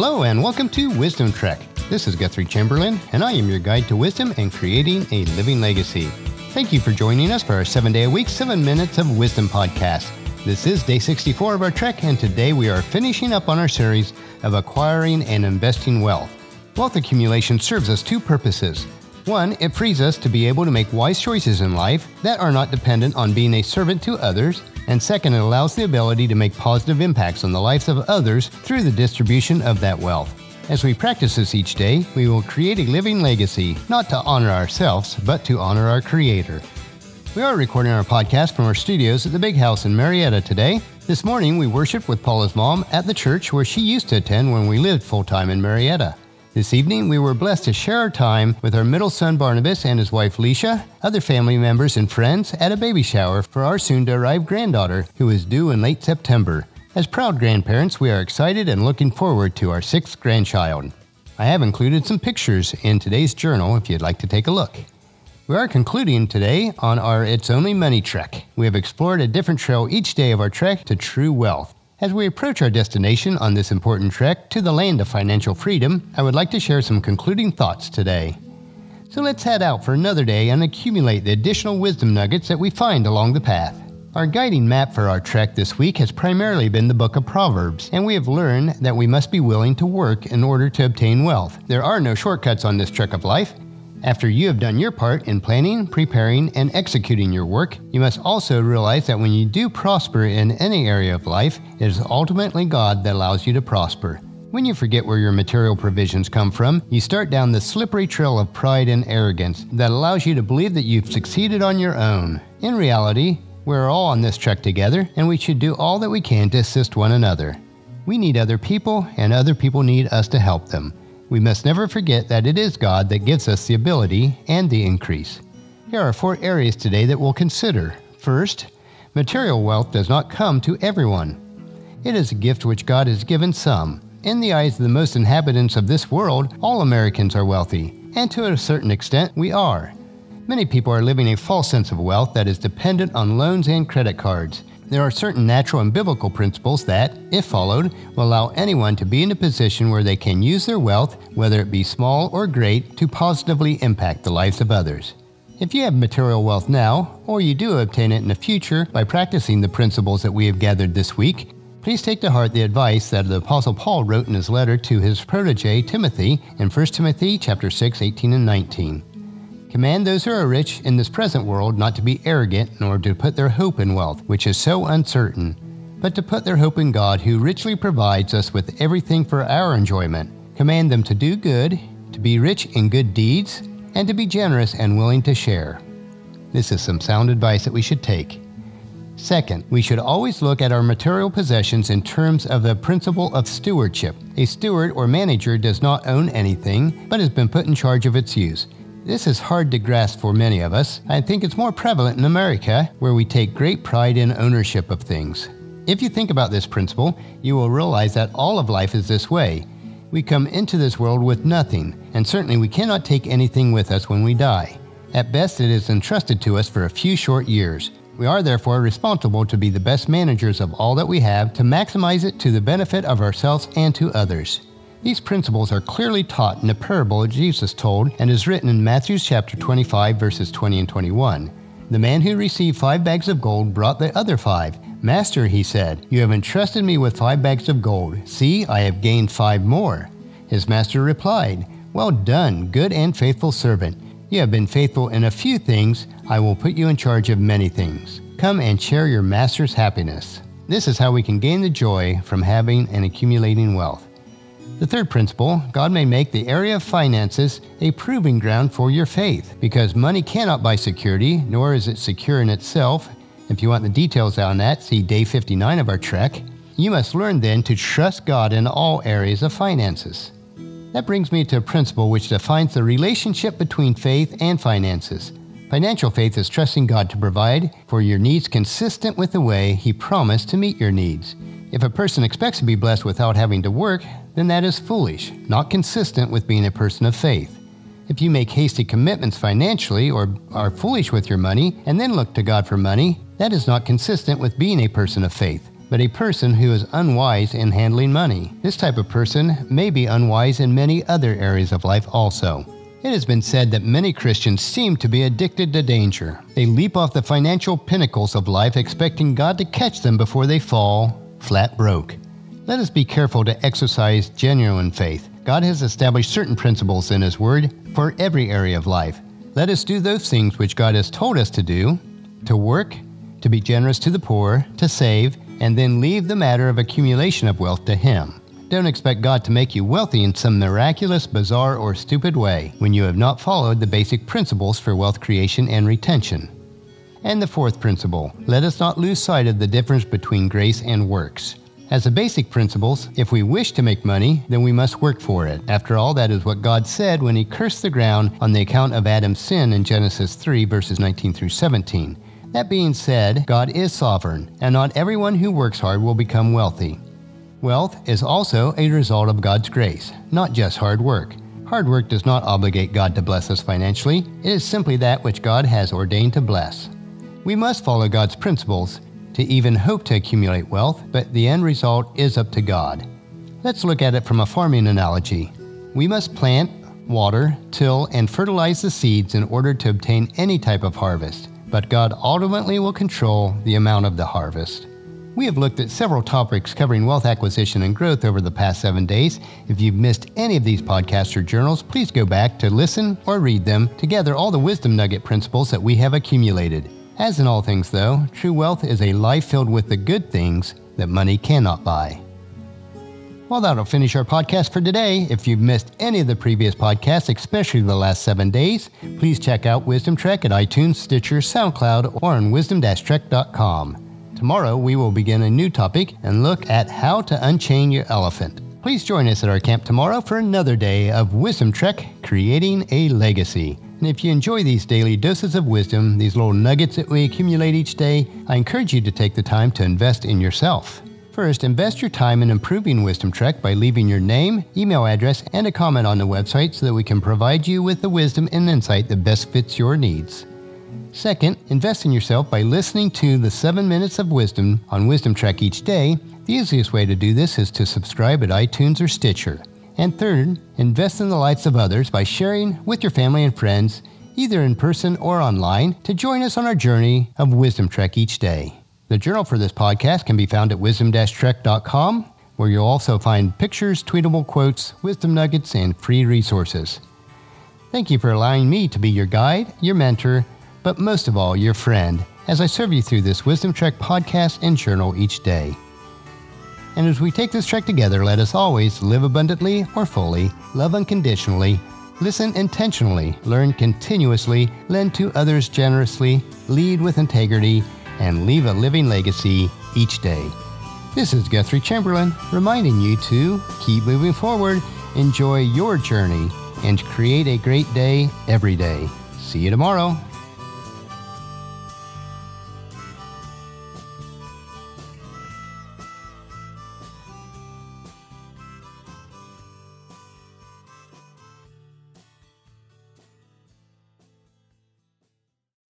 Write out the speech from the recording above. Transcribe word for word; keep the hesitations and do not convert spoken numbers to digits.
Hello and welcome to Wisdom Trek. This is Guthrie Chamberlain, and I am your guide to wisdom and creating a living legacy. Thank you for joining us for our seven-day-a-week, seven minutes of wisdom podcast. This is day sixty-four of our trek, and today we are finishing up on our series of acquiring and investing wealth. Wealth accumulation serves us two purposes. One, it frees us to be able to make wise choices in life that are not dependent on being a servant to others. And second, it allows the ability to make positive impacts on the lives of others through the distribution of that wealth. As we practice this each day, we will create a living legacy, not to honor ourselves, but to honor our Creator. We are recording our podcast from our studios at the Big House in Marietta today. This morning, we worshiped with Paula's mom at the church where she used to attend when we lived full-time in Marietta. This evening, we were blessed to share our time with our middle son Barnabas and his wife Leesha, other family members and friends at a baby shower for our soon-to-arrive granddaughter, who is due in late September. As proud grandparents, we are excited and looking forward to our sixth grandchild. I have included some pictures in today's journal if you'd like to take a look. We are concluding today on our It's Only Money Trek. We have explored a different trail each day of our trek to true wealth. As we approach our destination on this important trek to the land of financial freedom, I would like to share some concluding thoughts today. So let's head out for another day and accumulate the additional wisdom nuggets that we find along the path. Our guiding map for our trek this week has primarily been the book of Proverbs, and we have learned that we must be willing to work in order to obtain wealth. There are no shortcuts on this trek of life. After you have done your part in planning, preparing, and executing your work, you must also realize that when you do prosper in any area of life, it is ultimately God that allows you to prosper. When you forget where your material provisions come from, you start down the slippery trail of pride and arrogance that allows you to believe that you've succeeded on your own. In reality, we're all on this trek together, and we should do all that we can to assist one another. We need other people, and other people need us to help them. We must never forget that it is God that gives us the ability and the increase. Here are four areas today that we'll consider. First, material wealth does not come to everyone. It is a gift which God has given some. In the eyes of the most inhabitants of this world, all Americans are wealthy, and to a certain extent, we are. Many people are living a false sense of wealth that is dependent on loans and credit cards. There are certain natural and biblical principles that, if followed, will allow anyone to be in a position where they can use their wealth, whether it be small or great, to positively impact the lives of others. If you have material wealth now, or you do obtain it in the future by practicing the principles that we have gathered this week, please take to heart the advice that the Apostle Paul wrote in his letter to his protege Timothy in First Timothy chapter six, eighteen and nineteen. Command those who are rich in this present world not to be arrogant, nor to put their hope in wealth, which is so uncertain, but to put their hope in God, who richly provides us with everything for our enjoyment. Command them to do good, to be rich in good deeds, and to be generous and willing to share. This is some sound advice that we should take. Second, we should always look at our material possessions in terms of the principle of stewardship. A steward or manager does not own anything, but has been put in charge of its use. This is hard to grasp for many of us. I think it's more prevalent in America, where we take great pride in ownership of things. If you think about this principle, you will realize that all of life is this way. We come into this world with nothing, and certainly we cannot take anything with us when we die. At best, it is entrusted to us for a few short years. We are therefore responsible to be the best managers of all that we have to maximize it to the benefit of ourselves and to others. These principles are clearly taught in the parable Jesus told and is written in Matthew chapter twenty-five, verses twenty and twenty-one. The man who received five bags of gold brought the other five. Master, he said, you have entrusted me with five bags of gold. See, I have gained five more. His master replied, well done, good and faithful servant. You have been faithful in a few things. I will put you in charge of many things. Come and share your master's happiness. This is how we can gain the joy from having and accumulating wealth. The third principle, God may make the area of finances a proving ground for your faith, because money cannot buy security, nor is it secure in itself. If you want the details on that, see day fifty-nine of our trek. You must learn then to trust God in all areas of finances. That brings me to a principle which defines the relationship between faith and finances. Financial faith is trusting God to provide for your needs consistent with the way He promised to meet your needs. If a person expects to be blessed without having to work, then that is foolish, not consistent with being a person of faith. If you make hasty commitments financially or are foolish with your money and then look to God for money, that is not consistent with being a person of faith. but a person who is unwise in handling money. This type of person may be unwise in many other areas of life also. It has been said that many Christians seem to be addicted to danger. They leap off the financial pinnacles of life expecting God to catch them before they fall flat broke. Let us be careful to exercise genuine faith. God has established certain principles in His Word for every area of life. Let us do those things which God has told us to do, to work, to be generous to the poor, to save, and then leave the matter of accumulation of wealth to Him. Don't expect God to make you wealthy in some miraculous, bizarre, or stupid way when you have not followed the basic principles for wealth creation and retention. And the fourth principle, let us not lose sight of the difference between grace and works. As the basic principles, if we wish to make money, then we must work for it. After all, that is what God said when He cursed the ground on the account of Adam's sin in Genesis three, verses nineteen through seventeen. That being said, God is sovereign, and not everyone who works hard will become wealthy. Wealth is also a result of God's grace, not just hard work. Hard work does not obligate God to bless us financially. It is simply that which God has ordained to bless. We must follow God's principles to even hope to accumulate wealth, but the end result is up to God. Let's look at it from a farming analogy. We must plant, water, till, and fertilize the seeds in order to obtain any type of harvest. But God ultimately will control the amount of the harvest. We have looked at several topics covering wealth acquisition and growth over the past seven days. If you've missed any of these podcasts or journals, please go back to listen or read them to gather all the wisdom nugget principles that we have accumulated. As in all things, though, true wealth is a life filled with the good things that money cannot buy. Well, that'll finish our podcast for today. If you've missed any of the previous podcasts, especially the last seven days, please check out Wisdom Trek at iTunes, Stitcher, SoundCloud, or on wisdom dash trek dot com. Tomorrow, we will begin a new topic and look at how to unchain your elephant. Please join us at our camp tomorrow for another day of Wisdom Trek, creating a legacy. And if you enjoy these daily doses of wisdom, these little nuggets that we accumulate each day, I encourage you to take the time to invest in yourself. First, invest your time in improving Wisdom Trek by leaving your name, email address, and a comment on the website so that we can provide you with the wisdom and insight that best fits your needs. Second, invest in yourself by listening to the seven minutes of wisdom on Wisdom Trek each day. The easiest way to do this is to subscribe at iTunes or Stitcher. And third, invest in the lives of others by sharing with your family and friends, either in person or online, to join us on our journey of Wisdom Trek each day. The journal for this podcast can be found at wisdom dash trek dot com, where you'll also find pictures, tweetable quotes, wisdom nuggets, and free resources. Thank you for allowing me to be your guide, your mentor, but most of all, your friend, as I serve you through this Wisdom Trek podcast and journal each day. And as we take this trek together, let us always live abundantly or fully, love unconditionally, listen intentionally, learn continuously, lend to others generously, lead with integrity, and leave a living legacy each day. This is Guthrie Chamberlain reminding you to keep moving forward, enjoy your journey, and create a great day every day. See you tomorrow.